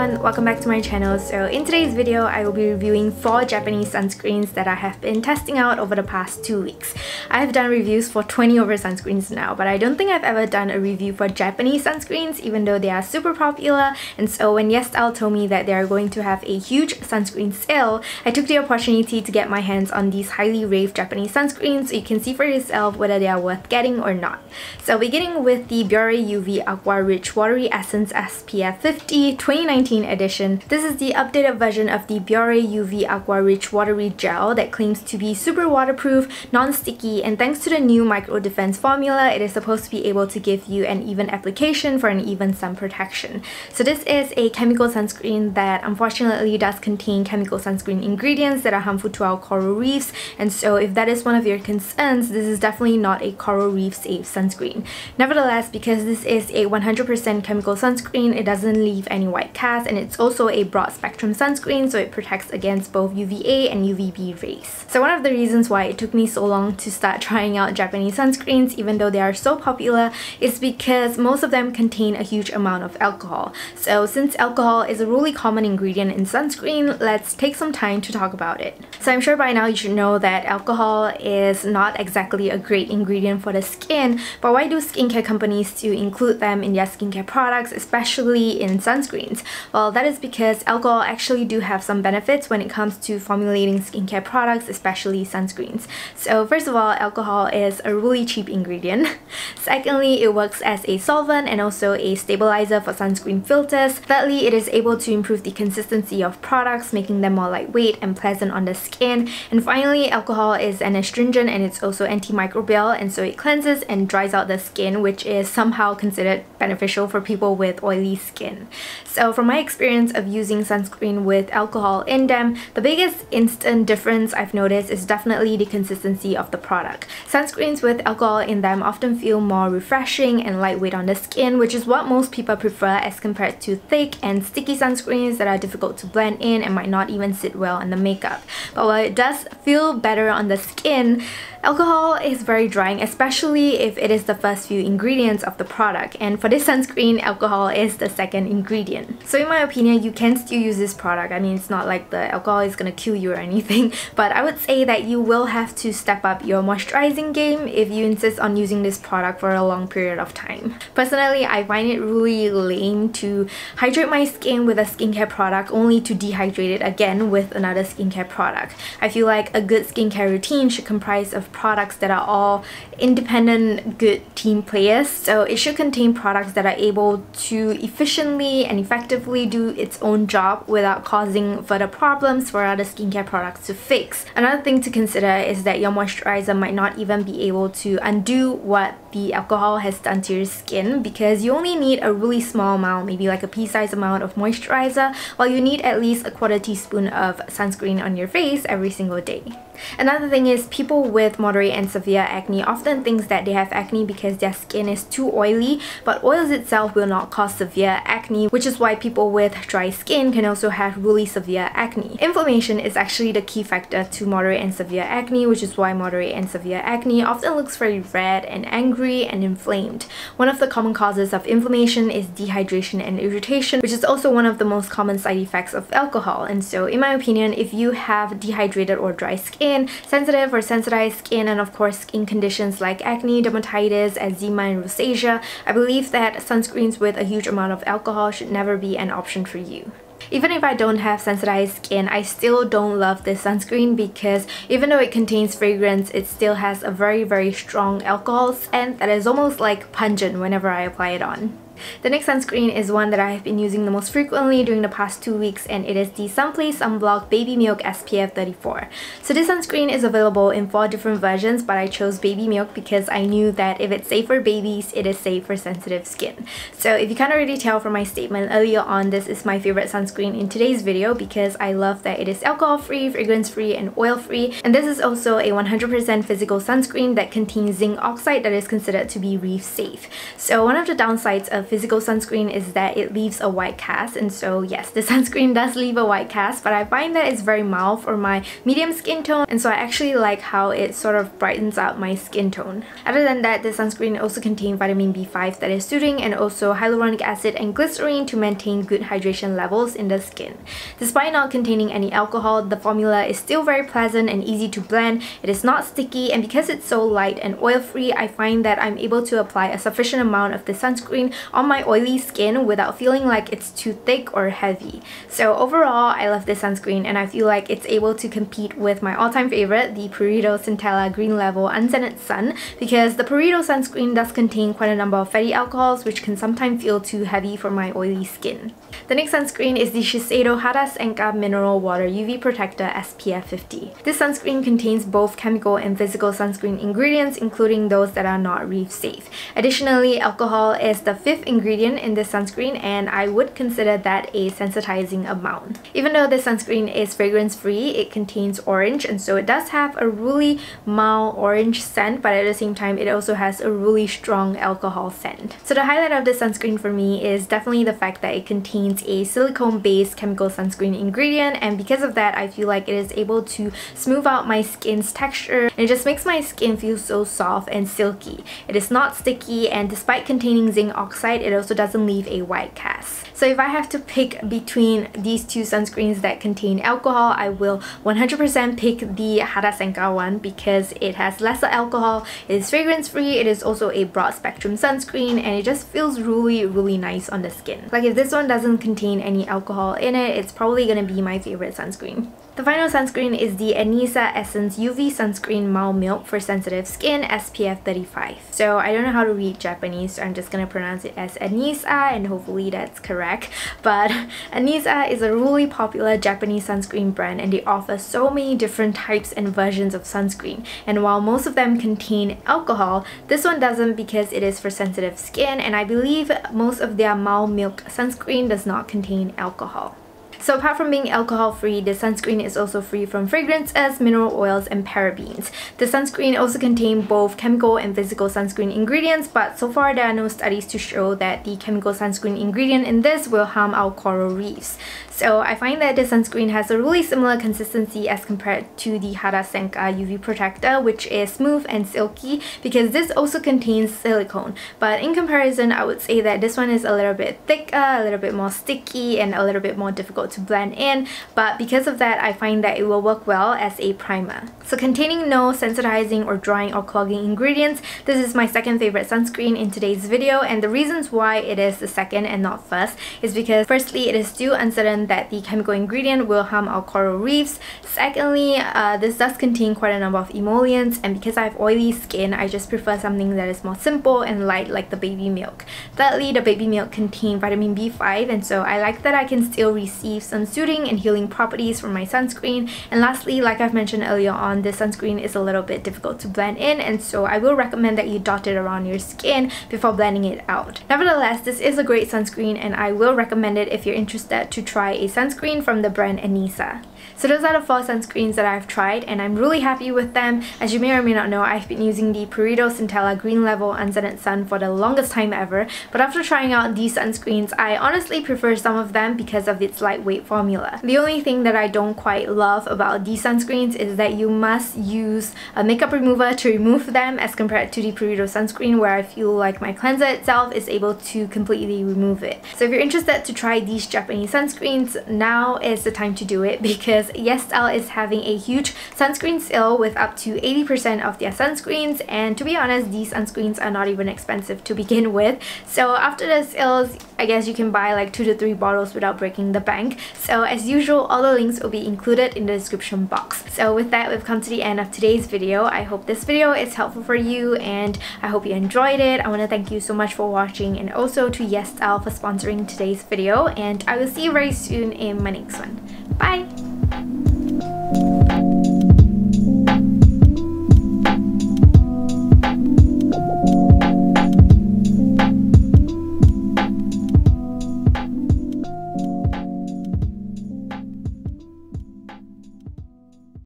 everyone, welcome back to my channel. So in today's video, I will be reviewing 4 Japanese sunscreens that I have been testing out over the past 2 weeks. I have done reviews for 20 over sunscreens now, but I don't think I've ever done a review for Japanese sunscreens, even though they are super popular. And so when YesStyle told me that they are going to have a huge sunscreen sale, I took the opportunity to get my hands on these highly raved Japanese sunscreens so you can see for yourself whether they are worth getting or not. So beginning with the Biore UV Aqua Rich Watery Essence SPF 50 2019 edition. This is the updated version of the Biore UV Aqua Rich Watery Gel that claims to be super waterproof, non-sticky, and thanks to the new micro defense formula, it is supposed to be able to give you an even application for an even sun protection. So this is a chemical sunscreen that unfortunately does contain chemical sunscreen ingredients that are harmful to our coral reefs, and so if that is one of your concerns, this is definitely not a coral reef safe sunscreen. Nevertheless, because this is a 100% chemical sunscreen, it doesn't leave any white cast, and it's also a broad spectrum sunscreen, so it protects against both UVA and UVB rays. So one of the reasons why it took me so long to start trying out Japanese sunscreens, even though they are so popular, is because most of them contain a huge amount of alcohol. So since alcohol is a really common ingredient in sunscreen, let's take some time to talk about it. So I'm sure by now you should know that alcohol is not exactly a great ingredient for the skin, but why do skincare companies still include them in their skincare products, especially in sunscreens? Well, that is because alcohol actually do have some benefits when it comes to formulating skincare products, especially sunscreens. So first of all, alcohol is a really cheap ingredient. Secondly, it works as a solvent and also a stabilizer for sunscreen filters. Thirdly, it is able to improve the consistency of products, making them more lightweight and pleasant on the skin. And finally, alcohol is an astringent and it's also antimicrobial, and so it cleanses and dries out the skin, which is somehow considered beneficial for people with oily skin. So from my experience of using sunscreen with alcohol in them, the biggest instant difference I've noticed is definitely the consistency of the product. Sunscreens with alcohol in them often feel more refreshing and lightweight on the skin, which is what most people prefer as compared to thick and sticky sunscreens that are difficult to blend in and might not even sit well on the makeup. But while it does feel better on the skin, alcohol is very drying, especially if it is the first few ingredients of the product, and for this sunscreen, alcohol is the second ingredient. So in my opinion, you can still use this product. I mean, it's not like the alcohol is gonna kill you or anything, but I would say that you will have to step up your moisturizing game if you insist on using this product for a long period of time. Personally, I find it really lame to hydrate my skin with a skincare product only to dehydrate it again with another skincare product. I feel like a good skincare routine should comprise of products that are all independent, good team players. So it should contain products that are able to efficiently and effectively do its own job without causing further problems for other skincare products to fix. Another thing to consider is that your moisturizer might not even be able to undo what the alcohol has done to your skin, because you only need a really small amount, maybe like a pea-sized amount of moisturizer, while you need at least a quarter teaspoon of sunscreen on your face every single day. Another thing is, people with moderate and severe acne often think that they have acne because their skin is too oily, but oils itself will not cause severe acne, which is why people with dry skin can also have really severe acne. Inflammation is actually the key factor to moderate and severe acne, which is why moderate and severe acne often looks very red and angry and inflamed. One of the common causes of inflammation is dehydration and irritation, which is also one of the most common side effects of alcohol. And so in my opinion, if you have dehydrated or dry skin, sensitive or sensitized skin, and of course skin conditions like acne, dermatitis, eczema, and rosacea, I believe that sunscreens with a huge amount of alcohol should never be an option for you. Even if I don't have sensitized skin, I still don't love this sunscreen because even though it contains fragrance, it still has a very strong alcohol scent that is almost like pungent whenever I apply it on. The next sunscreen is one that I have been using the most frequently during the past 2 weeks, and it is the Sunplay Sunblock Baby Milk SPF 34. So this sunscreen is available in 4 different versions, but I chose Baby Milk because I knew that if it's safe for babies, it is safe for sensitive skin. So if you can't already tell from my statement earlier on, this is my favorite sunscreen in today's video because I love that it is alcohol-free, fragrance-free, and oil-free, and this is also a 100% physical sunscreen that contains zinc oxide that is considered to be reef-safe. So one of the downsides of physical sunscreen is that it leaves a white cast, and so yes, the sunscreen does leave a white cast, but I find that it's very mild for my medium skin tone, and so I actually like how it sort of brightens up my skin tone. Other than that, the sunscreen also contains vitamin B5 that is soothing, and also hyaluronic acid and glycerin to maintain good hydration levels in the skin. Despite not containing any alcohol, the formula is still very pleasant and easy to blend. It is not sticky, and because it's so light and oil-free, I find that I'm able to apply a sufficient amount of the sunscreen on my oily skin without feeling like it's too thick or heavy. So overall, I love this sunscreen, and I feel like it's able to compete with my all-time favorite, the Purito Centella Green Level Unscented Sun, because the Purito sunscreen does contain quite a number of fatty alcohols, which can sometimes feel too heavy for my oily skin. The next sunscreen is the Shiseido Hadasenka Mineral Water UV Protector SPF 50. This sunscreen contains both chemical and physical sunscreen ingredients, including those that are not reef safe. Additionally, alcohol is the fifth ingredient in this sunscreen, and I would consider that a sensitizing amount. Even though this sunscreen is fragrance-free, it contains orange, and so it does have a really mild orange scent, but at the same time, it also has a really strong alcohol scent. So the highlight of this sunscreen for me is definitely the fact that it contains a silicone-based chemical sunscreen ingredient, and because of that, I feel like it is able to smooth out my skin's texture, and it just makes my skin feel so soft and silky. It is not sticky, and despite containing zinc oxide, it also doesn't leave a white cast. So if I have to pick between these two sunscreens that contain alcohol, I will 100% pick the Hadasenka one because it has lesser alcohol, it is fragrance-free, it is also a broad-spectrum sunscreen, and it just feels really nice on the skin. Like if this one doesn't contain any alcohol in it, it's probably gonna be my favorite sunscreen. The final sunscreen is the Anessa Essence UV Sunscreen Mau Milk for Sensitive Skin SPF 35. So I don't know how to read Japanese, so I'm just gonna pronounce it as Anessa, and hopefully that's correct. But Anessa is a really popular Japanese sunscreen brand, and they offer so many different types and versions of sunscreen. And while most of them contain alcohol, this one doesn't because it is for sensitive skin, and I believe most of their Mau Milk sunscreen does not contain alcohol. So apart from being alcohol-free, the sunscreen is also free from fragrances, mineral oils, and parabens. The sunscreen also contains both chemical and physical sunscreen ingredients, but so far there are no studies to show that the chemical sunscreen ingredient in this will harm our coral reefs. So I find that this sunscreen has a really similar consistency as compared to the Hadasenka UV Protector, which is smooth and silky because this also contains silicone. But in comparison, I would say that this one is a little bit thicker, a little bit more sticky, and a little bit more difficult to blend in, but because of that I find that it will work well as a primer. So containing no sensitizing or drying or clogging ingredients, this is my second favorite sunscreen in today's video, and the reasons why it is the second and not first is because firstly, it is still uncertain that the chemical ingredient will harm our coral reefs. Secondly, this does contain quite a number of emollients, and because I have oily skin, I just prefer something that is more simple and light like the baby milk. Thirdly, the baby milk contains vitamin B5, and so I like that I can still receive some soothing and healing properties from my sunscreen. And lastly, like I've mentioned earlier on, this sunscreen is a little bit difficult to blend in, and so I will recommend that you dot it around your skin before blending it out. Nevertheless, this is a great sunscreen, and I will recommend it if you're interested to try a sunscreen from the brand Anessa. So those are the four sunscreens that I've tried, and I'm really happy with them. As you may or may not know, I've been using the Purito Centella Green Level Unscented Sun for the longest time ever, but after trying out these sunscreens, I honestly prefer some of them because of its lightweight formula. The only thing that I don't quite love about these sunscreens is that you must use a makeup remover to remove them as compared to the Purito sunscreen, where I feel like my cleanser itself is able to completely remove it. So if you're interested to try these Japanese sunscreens, now is the time to do it because YesStyle is having a huge sunscreen sale with up to 80% of their sunscreens, and to be honest, these sunscreens are not even expensive to begin with. So after the sales, I guess you can buy like 2 to 3 bottles without breaking the bank. So as usual, all the links will be included in the description box. So with that, we've come to the end of today's video. I hope this video is helpful for you, and I hope you enjoyed it. I want to thank you so much for watching, and also to YesStyle for sponsoring today's video, and I will see you very soon in my next one. Bye!